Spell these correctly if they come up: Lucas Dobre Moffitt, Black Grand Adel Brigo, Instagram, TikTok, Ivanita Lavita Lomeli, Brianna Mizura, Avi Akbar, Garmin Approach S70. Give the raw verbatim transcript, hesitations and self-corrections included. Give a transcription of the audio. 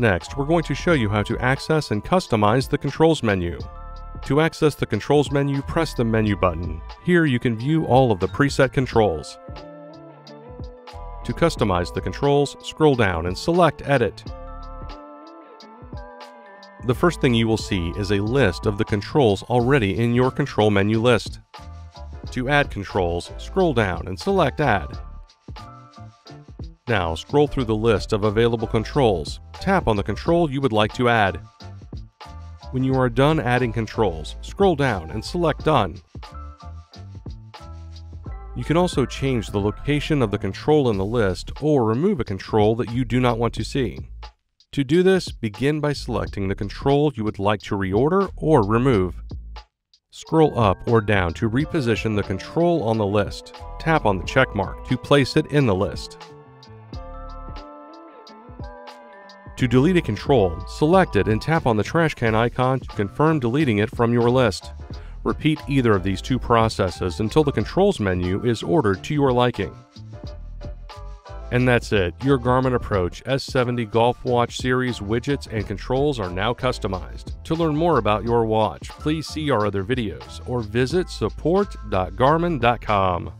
next, we're going to show you how to access and customize the controls menu. To access the controls menu, press the menu button. Here you can view all of the preset controls. To customize the controls, scroll down and select Edit. The first thing you will see is a list of the controls already in your control menu list. To add controls, scroll down and select Add. Now scroll through the list of available controls. Tap on the control you would like to add. When you are done adding controls, scroll down and select Done. You can also change the location of the control in the list or remove a control that you do not want to see. To do this, begin by selecting the control you would like to reorder or remove. Scroll up or down to reposition the control on the list. Tap on the check mark to place it in the list. To delete a control, select it and tap on the trash can icon to confirm deleting it from your list. Repeat either of these two processes until the controls menu is ordered to your liking. And that's it. Your Garmin Approach S seventy Golf Watch Series widgets and controls are now customized. To learn more about your watch, please see our other videos or visit support dot garmin dot com.